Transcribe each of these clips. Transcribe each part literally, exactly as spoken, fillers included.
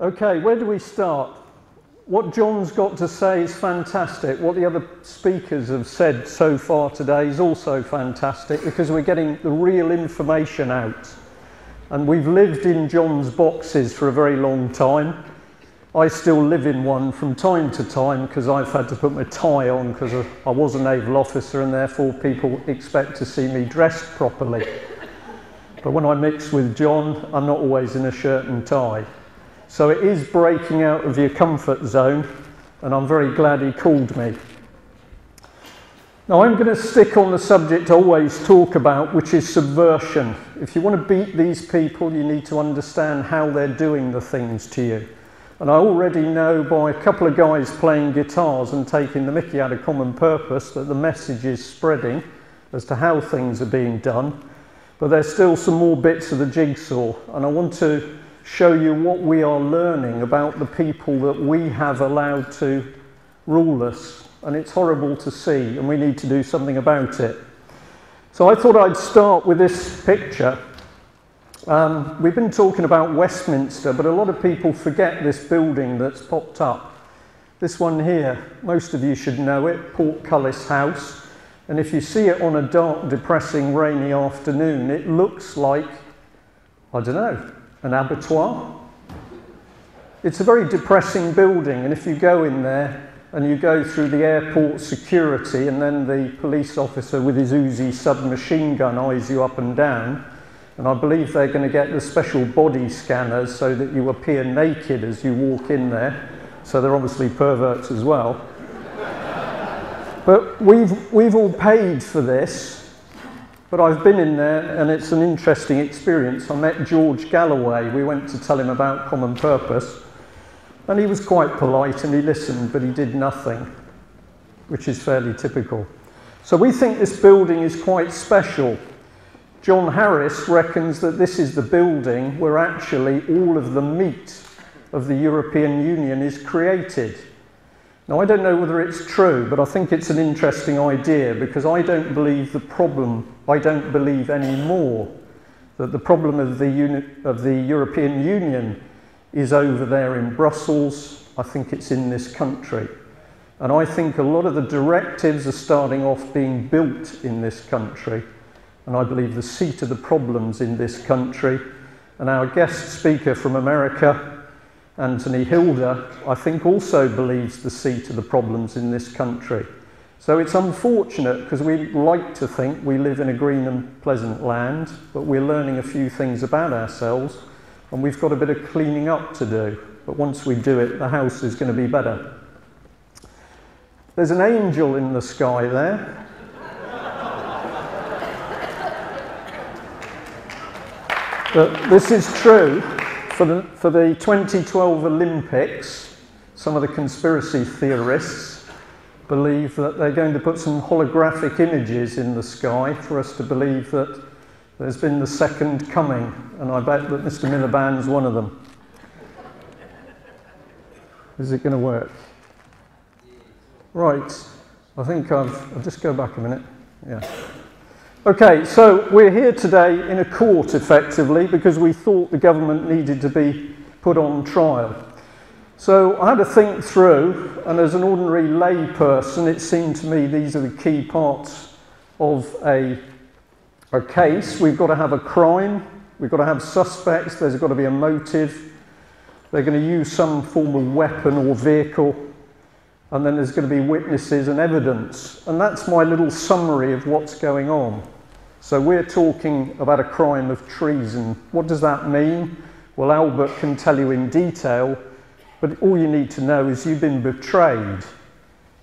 Okay, where do we start? What John's got to say is fantastic. What the other speakers have said so far today is also fantastic, because we're getting the real information out. And we've lived in John's boxes for a very long time. I still live in one from time to time because I've had to put my tie on because I was a naval officer and therefore people expect to see me dressed properly. But when I mix with John, I'm not always in a shirt and tie. So it is breaking out of your comfort zone, and I'm very glad he called me. Now I'm going to stick on the subject I always talk about, which is subversion. If you want to beat these people, you need to understand how they're doing the things to you. And I already know by a couple of guys playing guitars and taking the mickey out of Common Purpose that the message is spreading as to how things are being done. But there's still some more bits of the jigsaw, and I want to show you what we are learning about the people that we have allowed to rule us. And it's horrible to see, and we need to do something about it. So I thought I'd start with this picture. Um, we've been talking about Westminster, but a lot of people forget this building that's popped up. This one here, most of you should know it, Portcullis House. And if you see it on a dark, depressing, rainy afternoon, it looks like, I don't know, an abattoir. It's a very depressing building, and if you go in there and you go through the airport security and then the police officer with his Uzi submachine gun eyes you up and down, and I believe they're going to get the special body scanners so that you appear naked as you walk in there, so they're obviously perverts as well. But we've, we've all paid for this. But I've been in there, and it's an interesting experience. I met George Galloway. We went to tell him about Common Purpose, and he was quite polite and he listened, but he did nothing, which is fairly typical. So we think this building is quite special. John Harris reckons that this is the building where actually all of the meat of the European Union is created. Now, I don't know whether it's true, but I think it's an interesting idea, because I don't believe the problem, I don't believe anymore that the problem of the, uni of the European Union is over there in Brussels. I think it's in this country. And I think a lot of the directives are starting off being built in this country. And I believe the seat of the problems in this country. And our guest speaker from America, Anthony Hilder, I think also believes the seat of the problems in this country. So it's unfortunate, because we like to think we live in a green and pleasant land, but we're learning a few things about ourselves, and we've got a bit of cleaning up to do. But once we do it, the house is going to be better. There's an angel in the sky there. But this is true. For the, for the twenty twelve Olympics, some of the conspiracy theorists believe that they're going to put some holographic images in the sky for us to believe that there's been the second coming, and I bet that Mister Miliband's one of them. Is it going to work? Right, I think I've, I'll just go back a minute. Yeah. Okay, so we're here today in a court, effectively, because we thought the government needed to be put on trial. So I had to think through, and as an ordinary lay person, it seemed to me these are the key parts of a, a case. We've got to have a crime, we've got to have suspects, there's got to be a motive, they're going to use some form of weapon or vehicle, and then there's going to be witnesses and evidence. And that's my little summary of what's going on. So we're talking about a crime of treason. What does that mean? Well, Albert can tell you in detail, but all you need to know is you've been betrayed.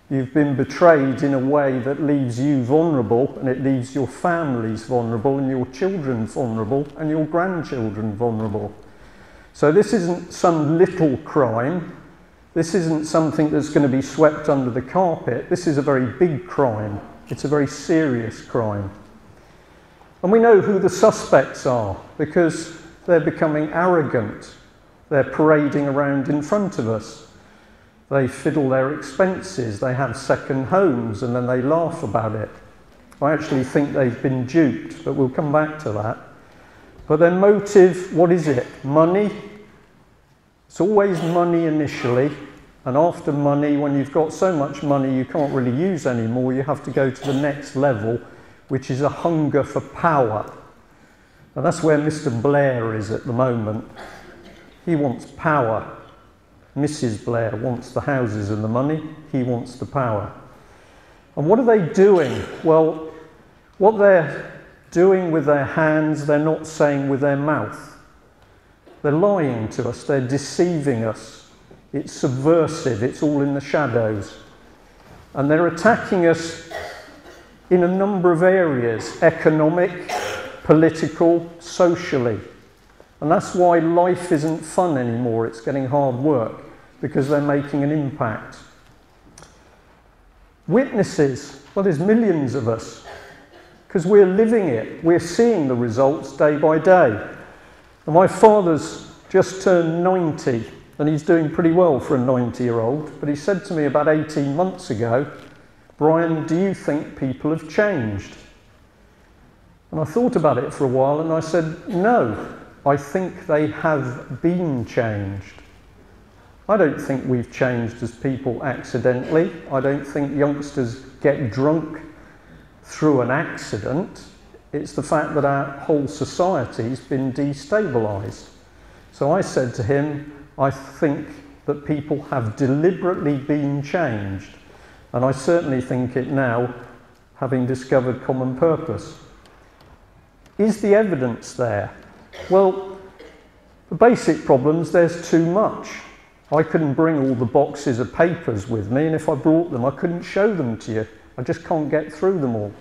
You've been betrayed in a way that leaves you vulnerable, and it leaves your families vulnerable, and your children vulnerable, and your grandchildren vulnerable. So this isn't some little crime. This isn't something that's going to be swept under the carpet. This is a very big crime. It's a very serious crime. And we know who the suspects are, because they're becoming arrogant. They're parading around in front of us. They fiddle their expenses, they have second homes, and then they laugh about it. I actually think they've been duped, but we'll come back to that. But their motive, what is it? Money? It's always money initially, and after money, when you've got so much money you can't really use anymore, you have to go to the next level, which is a hunger for power. And that's where Mister Blair is at the moment. He wants power. Missus Blair wants the houses and the money, he wants the power. And what are they doing? Well, what they're doing with their hands, they're not saying with their mouth. They're lying to us, they're deceiving us. It's subversive, it's all in the shadows. And they're attacking us in a number of areas, economic, political, socially. And that's why life isn't fun anymore, it's getting hard work, because they're making an impact. Witnesses, well, there's millions of us, because we're living it, we're seeing the results day by day. And my father's just turned ninety, and he's doing pretty well for a ninety year old, but he said to me about eighteen months ago, "Brian, do you think people have changed?" And I thought about it for a while and I said, no, I think they have been changed. I don't think we've changed as people accidentally. I don't think youngsters get drunk through an accident. It's the fact that our whole society's been destabilised. So I said to him, I think that people have deliberately been changed. And I certainly think it now, having discovered Common Purpose. Is the evidence there? Well, the basic problems, there's too much. I couldn't bring all the boxes of papers with me, and if I brought them, I couldn't show them to you. I just can't get through them all.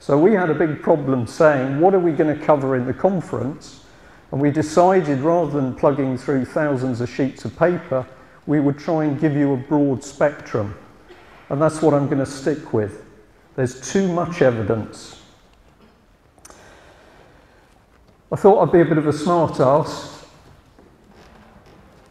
So we had a big problem saying, what are we going to cover in the conference? And we decided, rather than plugging through thousands of sheets of paper, we would try and give you a broad spectrum. And that's what I'm going to stick with. There's too much evidence. I thought I'd be a bit of a smart ass.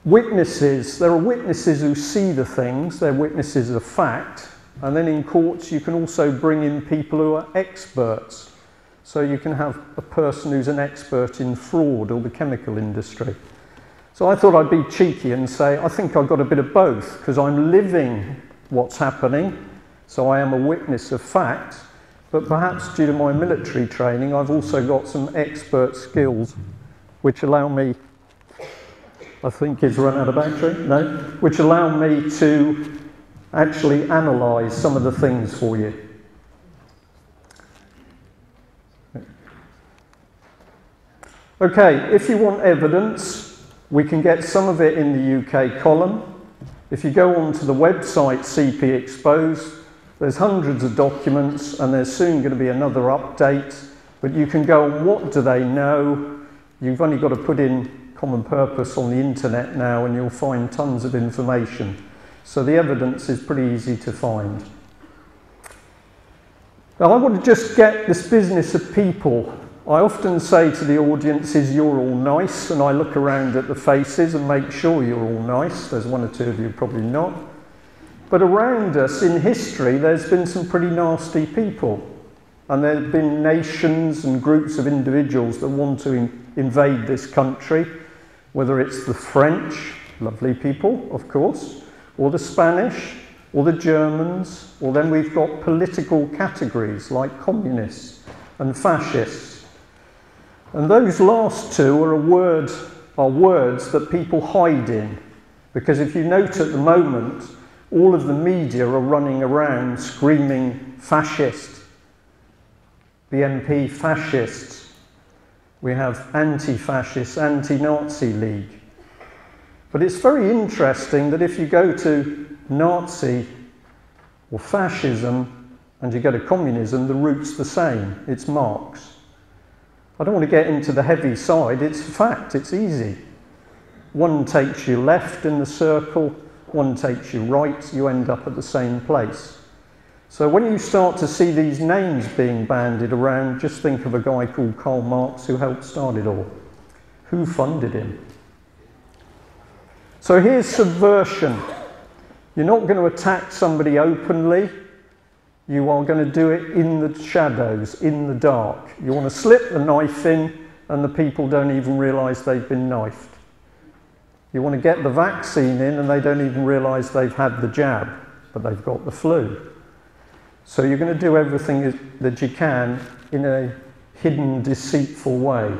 Witnesses, there are witnesses who see the things, they're witnesses of fact, and then in courts you can also bring in people who are experts. So you can have a person who's an expert in fraud or the chemical industry. So I thought I'd be cheeky and say, I think I've got a bit of both, because I'm living what's happening, so I am a witness of fact. But perhaps due to my military training, I've also got some expert skills which allow me, I think it's run out of battery, no? Which allow me to actually analyse some of the things for you. Okay, if you want evidence, we can get some of it in the U K column. If you go onto the website C P Exposed, there's hundreds of documents, and there's soon going to be another update, but you can go on what do they know. You've only got to put in Common Purpose on the internet now and you'll find tons of information. So the evidence is pretty easy to find. Now I want to just get this business of people. I often say to the audiences, you're all nice, and I look around at the faces and make sure you're all nice. There's one or two of you probably not. But around us in history, there's been some pretty nasty people. And there have been nations and groups of individuals that want to in invade this country, whether it's the French, lovely people, of course, or the Spanish, or the Germans, or then we've got political categories like communists and fascists. And those last two are, a word, are words that people hide in. Because if you note at the moment, all of the media are running around screaming fascist, B N P fascists. We have anti-fascist, anti-Nazi league. But it's very interesting that if you go to Nazi or fascism and you go to communism, the root's the same, it's Marx. I don't want to get into the heavy side, it's fact, it's easy. One takes you left in the circle, one takes you right, you end up at the same place. So when you start to see these names being bandied around, just think of a guy called Karl Marx who helped start it all. Who funded him? So here's subversion. You're not going to attack somebody openly. You are going to do it in the shadows, in the dark. You want to slip the knife in and the people don't even realise they've been knifed. You want to get the vaccine in and they don't even realise they've had the jab, but they've got the flu. So you're going to do everything that you can in a hidden, deceitful way.